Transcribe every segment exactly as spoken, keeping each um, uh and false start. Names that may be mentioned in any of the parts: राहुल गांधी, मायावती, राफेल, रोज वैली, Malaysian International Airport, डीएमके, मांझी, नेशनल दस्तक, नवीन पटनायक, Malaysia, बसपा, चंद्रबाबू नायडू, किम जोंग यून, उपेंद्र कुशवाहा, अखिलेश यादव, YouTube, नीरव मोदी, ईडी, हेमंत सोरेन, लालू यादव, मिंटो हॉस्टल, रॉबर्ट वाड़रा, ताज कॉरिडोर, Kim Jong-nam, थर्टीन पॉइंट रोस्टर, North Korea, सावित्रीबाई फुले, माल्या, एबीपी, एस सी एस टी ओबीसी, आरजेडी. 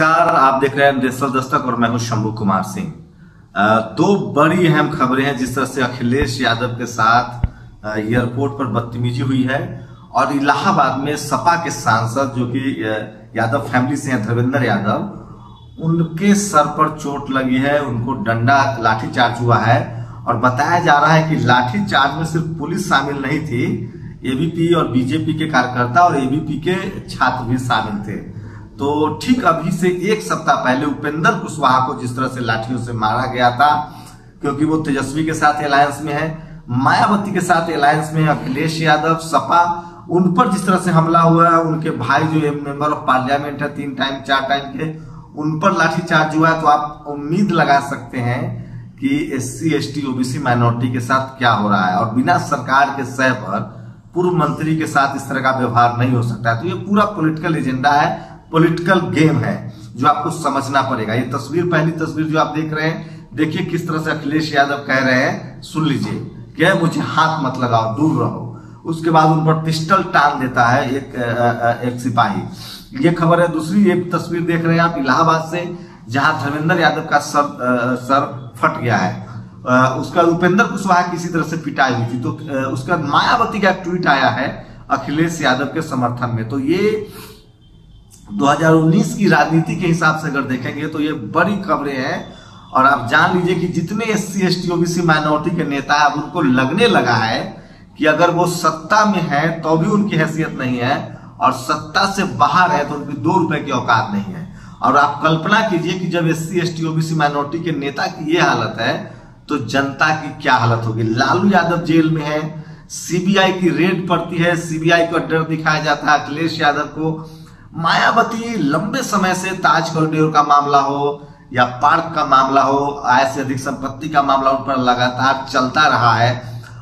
नमस्कार, आप देख रहे हैं नेशनल दस्तक और मैं हूं शंभू कुमार सिंह। दो बड़ी अहम खबरें हैं। जिस तरह से अखिलेश यादव के साथ एयरपोर्ट पर बदतमीजी हुई है और इलाहाबाद में सपा के सांसद जो कि यादव फैमिली से हैं, ध्रुवेंद्र यादव, उनके सर पर चोट लगी है, उनको डंडा लाठीचार्ज हुआ है और बताया जा रहा है कि लाठीचार्ज में सिर्फ पुलिस शामिल नहीं थी, एबीपी और बीजेपी के कार्यकर्ता और एबीपी के छात्र भी शामिल थे। तो ठीक अभी से एक सप्ताह पहले उपेंद्र कुशवाहा को जिस तरह से लाठियों से मारा गया था, क्योंकि वो तेजस्वी के साथ अलायंस में है, मायावती के साथ अलायंस में अखिलेश यादव सपा, उन पर जिस तरह से हमला हुआ है, उनके भाई जो मेंबर ऑफ पार्लियामेंट है तीन टाइम चार टाइम के, उन पर लाठीचार्ज हुआ है। तो आप उम्मीद लगा सकते हैं कि एस सी एस टी ओबीसी minority के साथ क्या हो रहा है और बिना सरकार के सह पर पूर्व मंत्री के साथ इस तरह का व्यवहार नहीं हो सकता। तो ये पूरा पॉलिटिकल एजेंडा है, पॉलिटिकल गेम है जो आपको समझना पड़ेगा। ये तस्वीर, पहली तस्वीर जो आप देख रहे हैं, देखिए किस तरह से अखिलेश यादव कह रहे हैं, सुन लीजिए, क्या मुझे हाथ मत लगाओ, दूर रहो। उसके बाद उन पर पिस्टल टांग देता है एक एक सिपाही। ये खबर है। दूसरी ये तस्वीर देख रहे हैं आप इलाहाबाद से, जहां धर्मेंद्र यादव का सर सर फट गया है। उसका उपेंद्र कुशवाहा किसी तरह से पिटाई हुई थी। तो उसका मायावती का ट्वीट आया है अखिलेश यादव के समर्थन में। तो ये दो हज़ार उन्नीस की राजनीति के हिसाब से अगर देखेंगे तो ये बड़ी खबरें हैं। और आप जान लीजिए कि जितने एस सी एस टी ओबीसी minority के नेता है, अब उनको लगने लगा है कि अगर वो सत्ता में है तो भी उनकी हैसियत नहीं है और सत्ता से बाहर है तो उनकी दो रुपए की औकात नहीं है। और आप कल्पना कीजिए कि जब एस सी एस टी ओबीसी minority के नेता की ये हालत है तो जनता की क्या हालत होगी। लालू यादव जेल में है, सीबीआई की रेड पड़ती है, सीबीआई को डर दिखाया जाता है अखिलेश यादव को। मायावती लंबे समय से ताज कॉरिडोर का मामला हो या पार्क का मामला हो, आय से अधिक संपत्ति का मामला उन पर लगातार चलता रहा है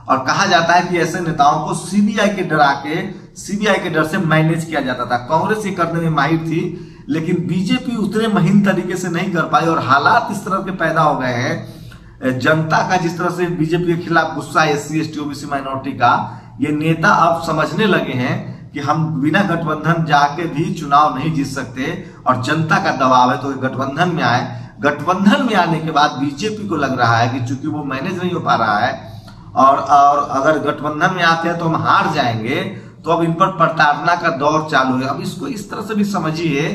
और कहा जाता है कि ऐसे नेताओं को सीबीआई के डरा के सीबीआई के डर से मैनेज किया जाता था। कांग्रेस ये करने में माहिर थी, लेकिन बीजेपी उतने महीन तरीके से नहीं कर पाई और हालात इस तरह के पैदा हो गए हैं जनता का, जिस तरह से बीजेपी के खिलाफ गुस्सा है एस सी एस टी ओबीसी minority का। ये नेता अब समझने लगे हैं कि हम बिना गठबंधन जाके भी चुनाव नहीं जीत सकते और जनता का दबाव है, तो गठबंधन में आए। गठबंधन में आने के बाद बीजेपी को लग रहा है कि चूंकि वो मैनेज नहीं हो पा रहा है और और अगर गठबंधन में आते हैं तो हम हार जाएंगे, तो अब इन पर प्रताड़ना का दौर चालू है। अब इसको इस तरह से भी समझिए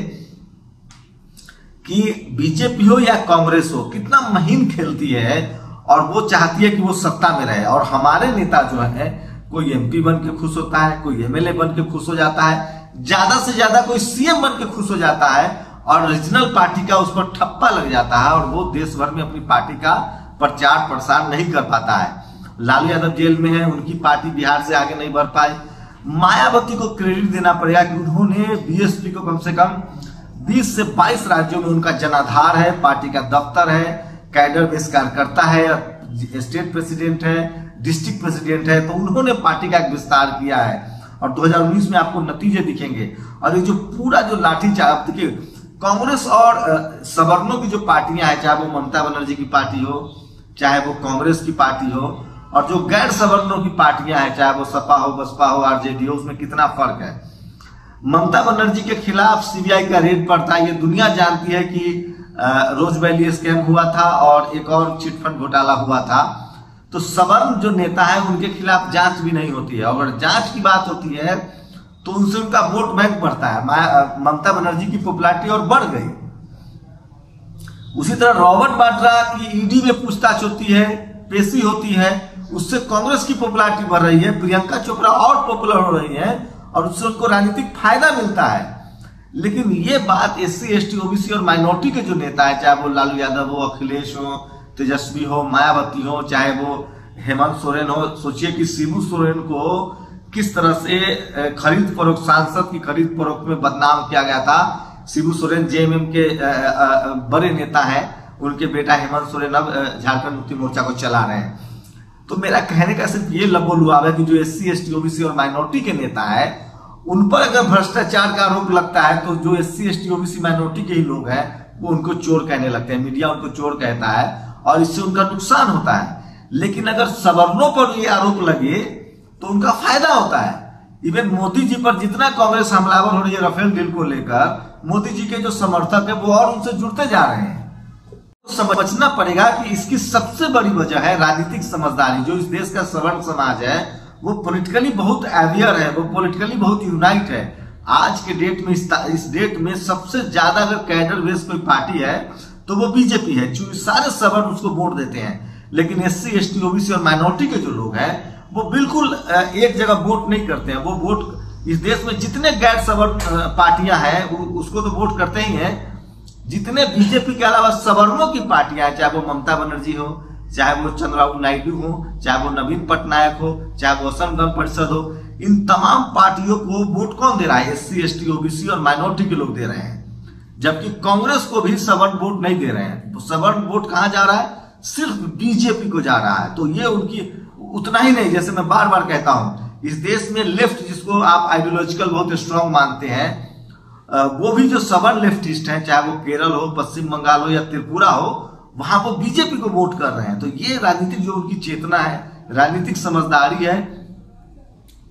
कि बीजेपी हो या कांग्रेस हो, कितना महीन खेलती है और वो चाहती है कि वो सत्ता में रहे। और हमारे नेता जो है, कोई एमपी बन के खुश होता है, कोई एमएलए बन के खुश हो जाता है, ज्यादा से ज्यादा कोई सीएम बन के खुश हो जाता है और रीजनल पार्टी का उस पर ठप्पा लग जाता है और वो देश भर में अपनी पार्टी का प्रचार प्रसार नहीं कर पाता है। लालू यादव जेल में है, उनकी पार्टी बिहार से आगे नहीं बढ़ पाई। मायावती को क्रेडिट देना पड़ेगा कि उन्होंने बीएसपी को कम से कम बीस से बाईस राज्यों में उनका जनाधार है, पार्टी का दफ्तर है, कैडर बेस कार्यकर्ता है, स्टेट प्रेसिडेंट है, डिस्ट्रिक्ट प्रेसिडेंट है, तो उन्होंने पार्टी का एक विस्तार किया है और दो हज़ार उन्नीस में आपको नतीजे दिखेंगे। और ये जो पूरा जो लाठीचार्ज, देखिए कांग्रेस और सवर्णों की जो पार्टियां हैं, चाहे वो ममता बनर्जी की पार्टी हो, चाहे वो कांग्रेस की पार्टी हो, और जो गैर सवर्णों की पार्टियां हैं, चाहे वो सपा हो, बसपा हो, आरजेडी हो, उसमें कितना फर्क है। ममता बनर्जी के खिलाफ सीबीआई का रेड पड़ता है। ये दुनिया जानती है कि रोज वैली स्कैम हुआ था और एक और चिटफंड घोटाला हुआ था। तो सवर्ण जो नेता है उनके खिलाफ जांच भी नहीं होती है, अगर जांच की बात होती है तो उनसे उनका वोट बैंक बढ़ता है। ममता बनर्जी की पॉपुलैरिटी और बढ़ गई। उसी तरह रॉबर्ट वाड़रा की ईडी में पूछताछ होती है, पेशी होती है, उससे कांग्रेस की पॉपुलैरिटी बढ़ रही है। प्रियंका चोपड़ा और पॉपुलर हो रही है और उससे उनको राजनीतिक फायदा मिलता है। लेकिन ये बात एस सी एस टी ओबीसी और माइनॉरिटी के जो नेता है, चाहे वो लालू यादव हो, अखिलेश हो, तेजस्वी हो, मायावती हो, चाहे वो हेमंत सोरेन हो, सोचिए कि शिबू सोरेन को किस तरह से खरीद फरोख्त, सांसद की खरीद फरोख्त में बदनाम किया गया था। शिबू सोरेन जेएमएम के बड़े नेता हैं, उनके बेटा हेमंत सोरेन अब झारखंड मुक्ति मोर्चा को चला रहे हैं। तो मेरा कहने का सिर्फ ये लबोलुआब है कि जो एस सी एस टी ओबीसी और माइनॉरिटी के नेता है उन पर अगर भ्रष्टाचार का आरोप लगता है तो जो एस सी एस टी ओबीसी minority के ही लोग हैं वो उनको चोर कहने लगते हैं, मीडिया उनको चोर कहता है और इससे उनका नुकसान होता है। लेकिन अगर सवर्णों पर ये आरोप लगे तो उनका फायदा होता है। इवन मोदी जी पर जितना कांग्रेस हमलावर हो रही है राफेल डील को लेकर, मोदी जी के जो समर्थक है वो और उनसे जुड़ते जा रहे हैं। समझना पड़ेगा कि इसकी सबसे बड़ी वजह है राजनीतिक समझदारी। जो इस देश का सवर्ण समाज है वो पॉलिटिकली बहुत अवेयर है, वो पॉलिटिकली बहुत यूनाइट है। आज के डेट में इस, इस डेट में सबसे ज्यादा अगर कैडर बेस्ड कोई पार्टी है तो वो बीजेपी है। सारे सवर्ण उसको वोट देते हैं, लेकिन एस सी एस टी ओबीसी और माइनॉरिटी के जो लोग हैं वो बिल्कुल एक जगह वोट नहीं करते हैं। वो वोट इस देश में जितने गैर सवर्ण पार्टियां हैं उसको तो वोट करते ही हैं। जितने बीजेपी के अलावा सवर्णों की पार्टियां हैं, चाहे वो ममता बनर्जी हो, चाहे वो चंद्रबाबू नायडू हो, चाहे वो नवीन पटनायक हो, चाहे वो असम गण परिषद हो, इन तमाम पार्टियों को वोट कौन दे रहा है? एस सी एस टी ओबीसी और माइनॉरिटी के लोग दे रहे हैं। जबकि कांग्रेस को भी सवर्ण वोट नहीं दे रहे हैं। तो सवर्ण वोट कहाँ जा रहा है? सिर्फ बीजेपी को जा रहा है। तो ये उनकी उतना ही नहीं, जैसे मैं बार बार कहता हूं, इस देश में लेफ्ट जिसको आप आइडियोलॉजिकल बहुत स्ट्रांग मानते हैं, वो भी जो सवर्ण लेफ्टिस्ट हैं, चाहे वो केरल हो, पश्चिम बंगाल हो या त्रिपुरा हो, वहां वो बीजेपी को वोट कर रहे हैं। तो ये राजनीतिक जो उनकी चेतना है, राजनीतिक समझदारी है,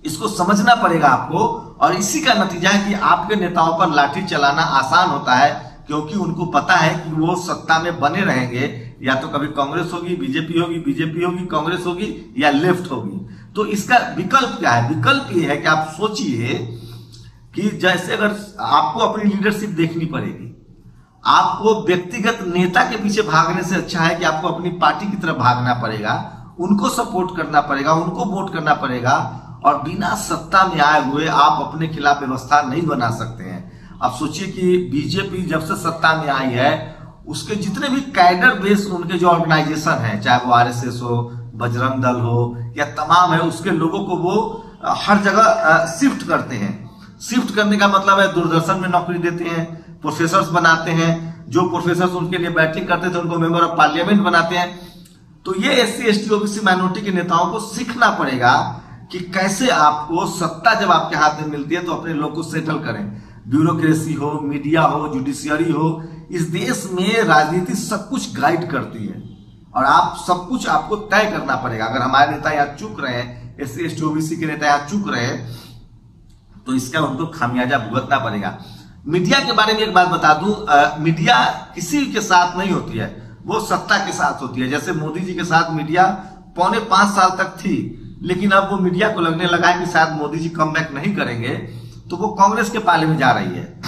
इसको समझना पड़ेगा आपको। और इसी का नतीजा है कि आपके नेताओं पर लाठी चलाना आसान होता है, क्योंकि उनको पता है कि वो सत्ता में बने रहेंगे, या तो कभी कांग्रेस होगी बीजेपी होगी, बीजेपी होगी कांग्रेस होगी, या लेफ्ट होगी। तो इसका विकल्प क्या है? विकल्प ये है कि आप सोचिए कि जैसे अगर आपको अपनी लीडरशिप देखनी पड़ेगी, आपको व्यक्तिगत नेता के पीछे भागने से अच्छा है कि आपको अपनी पार्टी की तरफ भागना पड़ेगा, उनको सपोर्ट करना पड़ेगा, उनको वोट करना पड़ेगा। और बिना सत्ता में आए हुए आप अपने खिलाफ व्यवस्था नहीं बना सकते हैं। आप सोचिए कि बीजेपी जब से सत्ता में आई है, उसके जितने भी कैडर बेस्ड उनके जो ऑर्गेनाइजेशन है, चाहे वो आरएसएस हो, बजरंग दल हो या तमाम है, उसके लोगों को वो हर जगह शिफ्ट करते हैं। शिफ्ट करने का मतलब है दूरदर्शन में नौकरी देते हैं, प्रोफेसर्स बनाते हैं, जो प्रोफेसर्स उनके लिए बैटिंग करते थे उनको मेंबर ऑफ पार्लियामेंट बनाते हैं। तो ये एस सी एस टी ओबीसी minority के नेताओं को सीखना पड़ेगा कि कैसे आपको सत्ता जब आपके हाथ में मिलती है तो अपने लोग को सेटल करें। ब्यूरोक्रेसी हो, मीडिया हो, जुडिशियरी हो, इस देश में राजनीति सब कुछ गाइड करती है और आप सब कुछ आपको तय करना पड़ेगा। अगर हमारे नेता यहाँ चूक रहे हैं, एस सी एस टी ओबीसी के नेता यहाँ चूक रहे हैं, तो इसका उनको खामियाजा भुगतना पड़ेगा। मीडिया के बारे में एक बात बता दूं, आ, मीडिया किसी के साथ नहीं होती है, वो सत्ता के साथ होती है। जैसे मोदी जी के साथ मीडिया पौने पांच साल तक थी, लेकिन अब वो मीडिया को लगने लगा है कि शायद मोदी जी कम बैक नहीं करेंगे, तो वो कांग्रेस के पाले में जा रही है।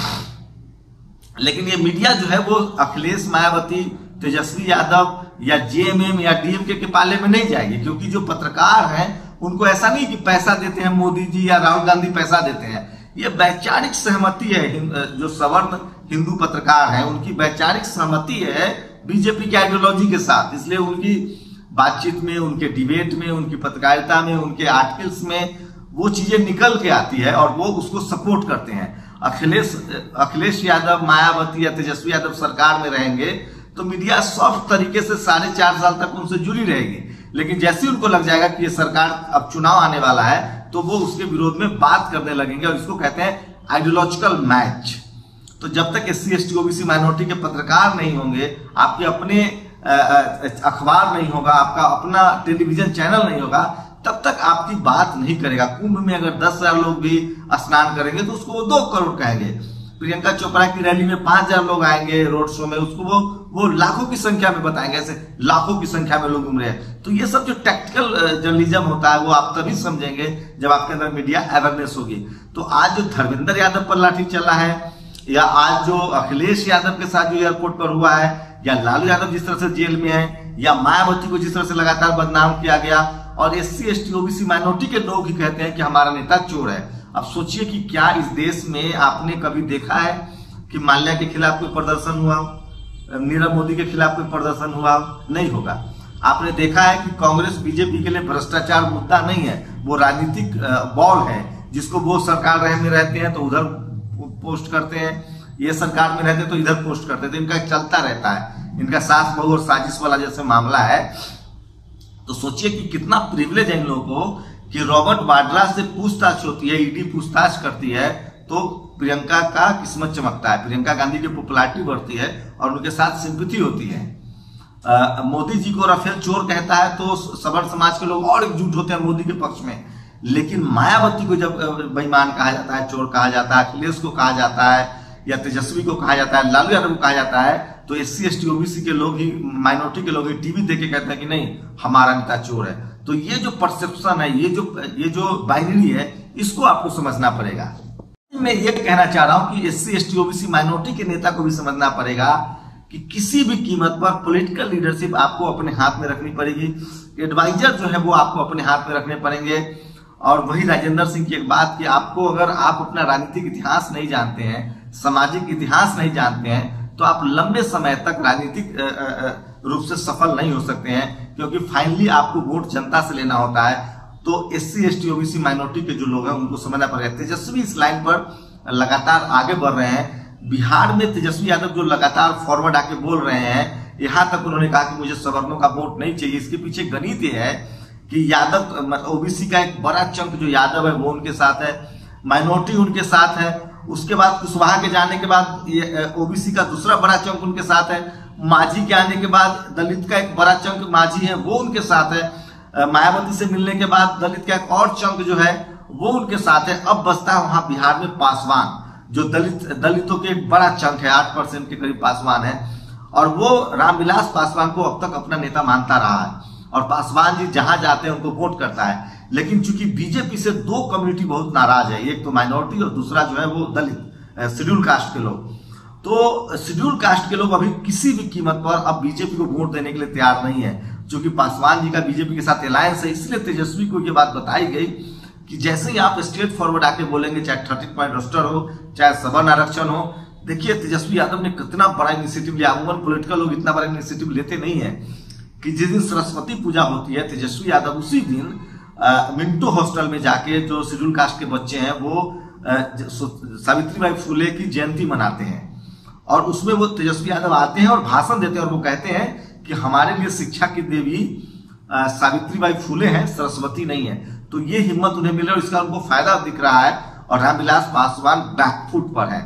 लेकिन ये मीडिया जो है वो अखिलेश, मायावती, तेजस्वी यादव या जेएमएम या डीएमके के पाले में नहीं जाएगी, क्योंकि जो पत्रकार हैं उनको ऐसा नहीं कि पैसा देते हैं मोदी जी या राहुल गांधी पैसा देते हैं। ये वैचारिक सहमति है, जो सवर्ण हिंदू पत्रकार हैं उनकी वैचारिक सहमति है बीजेपी की आइडियोलॉजी के साथ, इसलिए उनकी बातचीत में, उनके डिबेट में, उनकी पत्रकारिता में, उनके आर्टिकल्स में वो चीजें निकल के आती है और वो उसको सपोर्ट करते हैं। अखिलेश अखिलेश यादव, मायावती या तेजस्वी यादव सरकार में रहेंगे तो मीडिया सॉफ्ट तरीके से साढ़े चार साल तक उनसे जुड़ी रहेगी, लेकिन जैसे ही उनको लग जाएगा कि ये सरकार अब चुनाव आने वाला है तो वो उसके विरोध में बात करने लगेंगे, और इसको कहते हैं आइडियोलॉजिकल मैच। तो जब तक एस सी एस टी ओबीसी minority के पत्रकार नहीं होंगे, आपके अपने अखबार नहीं होगा, आपका अपना टेलीविजन चैनल नहीं होगा, तब तक आपकी बात नहीं करेगा। कुंभ में अगर दस हजार लोग भी स्नान करेंगे तो उसको वो दो करोड़ कहेंगे। प्रियंका चोपड़ा की रैली में पांच हजार लोग आएंगे रोड शो में, उसको वो वो लाखों की संख्या में बताएंगे, ऐसे लाखों की संख्या में लोग घूम रहे हैं। तो ये सब जो टैक्टिकल जर्नलिज्म होता है वो आप तभी समझेंगे जब आपके अंदर मीडिया अवेयरनेस होगी। तो आज जो ध्रुवेंद्र यादव पर लाठी चला है, या आज जो अखिलेश यादव के साथ जो एयरपोर्ट पर हुआ है, या लालू यादव जिस तरह से जेल में है, या मायावती को जिस तरह से लगातार बदनाम किया गया, और एस सी एस टी ओबीसी minority के लोग ही कहते हैं कि हमारा नेता चोर है। अब सोचिए कि क्या इस देश में आपने कभी देखा है कि माल्या के खिलाफ कोई प्रदर्शन हुआ हो, नीरव मोदी के खिलाफ कोई प्रदर्शन हुआ हो? नहीं होगा। आपने देखा है कि कांग्रेस बीजेपी के लिए भ्रष्टाचार मुद्दा नहीं है, वो राजनीतिक बॉल है, जिसको वो सरकार रहे में रहते हैं तो उधर पोस्ट करते हैं, ये सरकार में रहते हैं तो इधर पोस्ट करते हैं, तो इनका चलता रहता है, इनका सास बहू और साजिश वाला जैसे मामला है। तो सोचिए कि कितना प्रिविलेज है इन लोगों को कि रॉबर्ट वाड़रा से पूछताछ होती है, ईडी पूछताछ करती है तो प्रियंका का किस्मत चमकता है, प्रियंका गांधी की पॉपुलैरिटी बढ़ती है और उनके साथ सिंपैथी होती है। आ, मोदी जी को राफेल चोर कहता है तो सवर्ण समाज के लोग और एकजुट होते हैं मोदी के पक्ष में। लेकिन मायावती को जब बेईमान कहा जाता है, चोर कहा जाता है, अखिलेश को कहा जाता है या तेजस्वी को कहा जाता है, लालू यादव को कहा जाता है, तो एस सी एस टी ओबीसी के लोग ही, माइनॉरिटी के लोग ही टीवी देख के कहते हैं कि नहीं हमारा नेता चोर है। तो ये जो परसेप्शन है, ये जो ये जो बाइनरी है, इसको आपको समझना पड़ेगा। मैं ये कहना चाह रहा हूं कि एस सी एस टी ओबीसी minority के नेता को भी समझना पड़ेगा कि किसी भी कीमत पर पॉलिटिकल लीडरशिप आपको अपने हाथ में रखनी पड़ेगी। एडवाइजर जो है वो आपको अपने हाथ में रखने पड़ेंगे। और वही राजेंद्र सिंह की एक बात कि आपको, अगर आप अपना राजनीतिक इतिहास नहीं जानते हैं, सामाजिक इतिहास नहीं जानते हैं, तो आप लंबे समय तक राजनीतिक रूप से सफल नहीं हो सकते हैं, क्योंकि फाइनली आपको वोट जनता से लेना होता है। तो एस सी एस टी ओबीसी minority के जो लोग हैं उनको समझना पड़ेगा। तेजस्वी इस लाइन पर लगातार आगे बढ़ रहे हैं। बिहार में तेजस्वी यादव जो लगातार फॉरवर्ड आके बोल रहे हैं, यहाँ तक उन्होंने कहा कि मुझे सवर्णों का वोट नहीं चाहिए। इसके पीछे गणित यह है कि यादव ओबीसी का एक बड़ा चंक जो यादव है वो उनके साथ है, माइनॉरिटी उनके साथ है। उसके बाद कुशवाहा के जाने के बाद ओबीसी का दूसरा बड़ा चंक उनके साथ है। मांझी के आने के बाद दलित का एक बड़ा चंक मांझी है वो उनके साथ है। मायावती से मिलने के बाद दलित का एक और चंक जो है वो उनके साथ है। अब बसता है वहां बिहार में पासवान, जो दलित दलितों के बड़ा चंक है, आठ परसेंट के करीब पासवान है, और वो रामविलास पासवान को अब तक अपना नेता मानता रहा है और पासवान जी जहां जाते हैं उनको वोट करता है। लेकिन चूंकि बीजेपी से दो कम्युनिटी बहुत नाराज है, एक तो माइनॉरिटी और दूसरा जो है वो दलित शेड्यूल कास्ट के लोग। तो शेड्यूल कास्ट के लोग अभी किसी भी कीमत पर अब बीजेपी को वोट देने के लिए तैयार नहीं है, चूंकि पासवान जी का बीजेपी के साथ अलायंस है। इसलिए तेजस्वी को यह बात बताई गई कि जैसे ही आप स्ट्रेट फॉरवर्ड आके बोलेंगे, चाहे थर्टीन पॉइंट रोस्टर हो, चाहे सवर्ण आरक्षण हो। देखिए तेजस्वी यादव ने कितना बड़ा इनिशिएटिव लिया। अमूमन पॉलिटिकल लोग इतना बड़ा इनिशिएटिव लेते नहीं है कि जिस दिन सरस्वती पूजा होती है, तेजस्वी यादव उसी दिन मिंटो हॉस्टल में जाके, जो शेड्यूल कास्ट के बच्चे हैं वो सावित्रीबाई फुले की जयंती मनाते हैं, और उसमें वो तेजस्वी यादव आते हैं और भाषण देते हैं और वो कहते हैं कि हमारे लिए शिक्षा की देवी सावित्रीबाई फुले हैं, सरस्वती नहीं है। तो ये हिम्मत उन्हें मिले और इसका उनको फायदा दिख रहा है, और रामविलास पासवान बैकफुट पर है।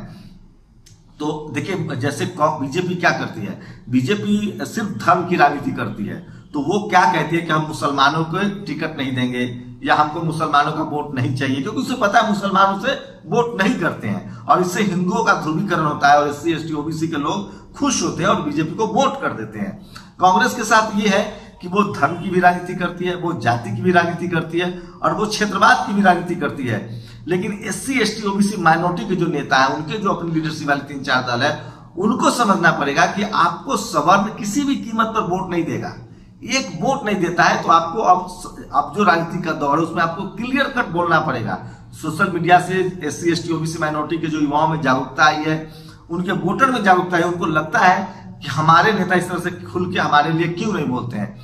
तो देखिए जैसे बीजेपी क्या करती है, बीजेपी सिर्फ धर्म की राजनीति करती है। तो वो क्या कहती है कि हम मुसलमानों को टिकट नहीं देंगे या हमको मुसलमानों का वोट नहीं चाहिए, क्योंकि उसे पता है मुसलमानों से वोट नहीं करते हैं, और इससे हिंदुओं का ध्रुवीकरण होता है और एस सी एस टी ओबीसी के लोग खुश होते हैं और बीजेपी को वोट कर देते हैं। कांग्रेस के साथ ये है कि वो धर्म की भी राजनीति करती है, वो जाति की भी राजनीति करती है, और वो क्षेत्रवाद की भी राजनीति करती है। लेकिन एस सी एस टी ओबीसी minority के जो नेता है, उनके जो अपनी लीडरशिप वाले तीन चार दल है, उनको समझना पड़ेगा कि आपको सवर्ण किसी भी कीमत पर वोट नहीं देगा। एक वोट नहीं देता है तो आपको अब अब जो राजनीति का दौर है उसमें आपको क्लियर कट बोलना पड़ेगा। सोशल मीडिया से एस सी एस टी ओबीसी minority के जो युवाओं में जागरूकता आई है, उनके वोटर में जागरूकता है, उनको लगता है कि हमारे नेता इस तरह से खुल के हमारे लिए क्यों नहीं बोलते हैं।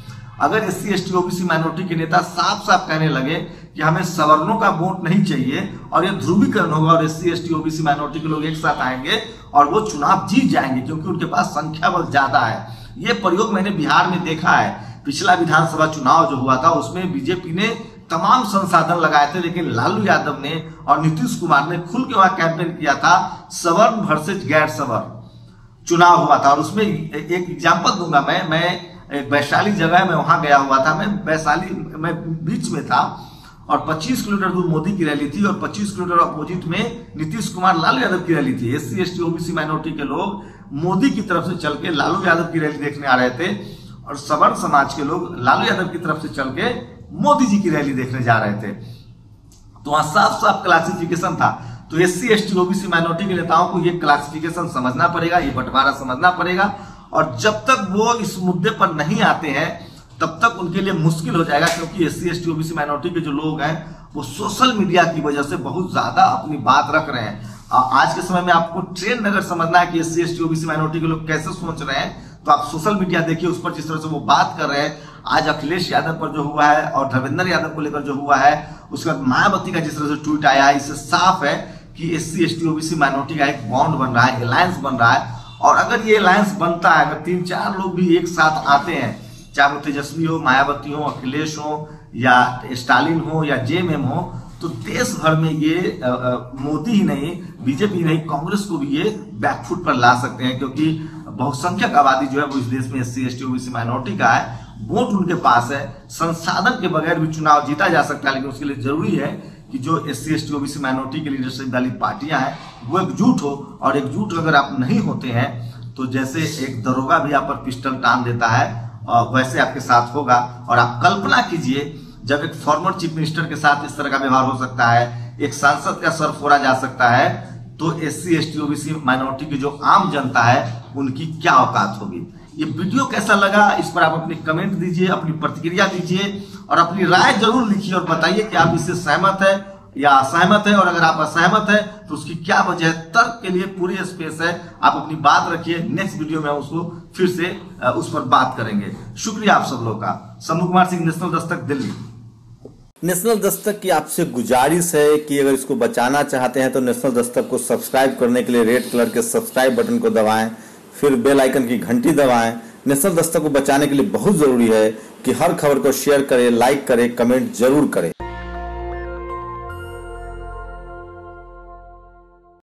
अगर एस सी एस टी ओबीसी minority के नेता साफ साफ कहने लगे कि हमें सवर्णों का वोट नहीं चाहिए और ये ध्रुवीकरण होगा, और एस सी एस टी ओबीसी minority के लोग एक साथ आएंगे और वो चुनाव जीत जाएंगे, क्योंकि उनके पास संख्या बल ज्यादा है। ये प्रयोग मैंने बिहार में देखा है। पिछला विधानसभा चुनाव जो हुआ था उसमें बीजेपी ने तमाम संसाधन लगाए थे, लेकिन लालू यादव ने और नीतीश कुमार ने खुल के वहां कैंपेन किया था, सवर्ण वर्सेज गैर सवर्ण चुनाव हुआ था। और उसमें एक एग्जाम्पल दूंगा मैं मैं एक वैशाली जगह है, मैं वहां गया हुआ था। मैं वैशाली मैं बीच में था और पच्चीस किलोमीटर दूर मोदी की रैली थी और पच्चीस किलोमीटर अपोजिट में नीतीश कुमार लालू यादव की रैली थी। एस सी एस टी ओबीसी minority के लोग मोदी की तरफ से चल के लालू यादव की रैली देखने आ रहे थे, और सवर्ण समाज के लोग लालू यादव की तरफ से चल के मोदी जी की रैली देखने जा रहे थे। तो वहां साफ साफ क्लासिफिकेशन था। तो एस सी एस टी ओबीसी minority के नेताओं को ये क्लासिफिकेशन समझना पड़ेगा, ये बंटवारा समझना पड़ेगा, और जब तक वो इस मुद्दे पर नहीं आते हैं तब तक उनके लिए मुश्किल हो जाएगा। क्योंकि एस सी एस टी ओबीसी minority के जो लोग हैं वो सोशल मीडिया की वजह से बहुत ज्यादा अपनी बात रख रहे हैं। आज के समय में आपको ट्रेंड अगर समझना है कि एस सी एस टी ओबीसी minority के लोग कैसे सोच रहे हैं, तो आप सोशल मीडिया देखिए, उस पर जिस तरह से वो बात कर रहे हैं। आज अखिलेश यादव पर जो हुआ है और ध्रुवेंद्र यादव को लेकर जो हुआ है, उसके बाद मायावती का जिस तरह से ट्वीट आया है, इससे साफ है कि एस सी एस टी ओबीसी minority का एक बॉन्ड बन रहा है, अलायंस बन रहा है। और अगर ये अलायंस बनता है, अगर तीन चार लोग भी एक साथ आते हैं, चाहे वो तेजस्वी हो, मायावती हो, अखिलेश हो, या स्टालिन हो, या जेएमएम हो, तो देश भर में ये आ, आ, मोदी ही नहीं, बीजेपी नहीं, कांग्रेस को भी ये बैकफुट पर ला सकते हैं। क्योंकि बहुसंख्यक आबादी जो है वो इस देश में एस सी एस टी ओबीसी minority का है, वोट उनके पास है, संसाधन के बगैर भी चुनाव जीता जा सकता है, लेकिन उसके लिए जरूरी है कि जो एस सी एस टी ओबीसी minority के लीडरशिप वाली पार्टियां हैं वो एकजुट हो, और एकजुट अगर आप नहीं होते हैं तो जैसे एक दरोगा भी आप पर पिस्टल तान देता है और वैसे आपके साथ होगा। और आप कल्पना कीजिए जब एक फॉर्मर चीफ मिनिस्टर के साथ इस तरह का व्यवहार हो सकता है, एक सांसद का सर फोड़ा जा सकता है, तो एस सी एस टी ओबीसी minority की जो आम जनता है उनकी क्या औकात होगी। ये वीडियो कैसा लगा इस पर आप अपनी कमेंट दीजिए, अपनी प्रतिक्रिया दीजिए और अपनी राय जरूर लिखिए और बताइए कि आप इससे सहमत है या असहमत है, और अगर आप असहमत है तो उसकी क्या वजह है। तर्क के लिए पूरी स्पेस है, आप अपनी बात रखिए, नेक्स्ट वीडियो में उसको फिर से उस पर बात करेंगे। शुक्रिया आप सब लोग का। शंभू कुमार सिंह, नेशनल दस्तक, दिल्ली। नेशनल दस्तक की आपसे गुजारिश है कि अगर इसको बचाना चाहते हैं तो नेशनल दस्तक को सब्सक्राइब करने के लिए रेड कलर के सब्सक्राइब बटन को दबाएं, फिर बेल आइकन की घंटी दबाएं। नेशनल दस्तक को बचाने के लिए बहुत जरूरी है कि हर खबर को शेयर करें, लाइक करें, कमेंट जरूर करें।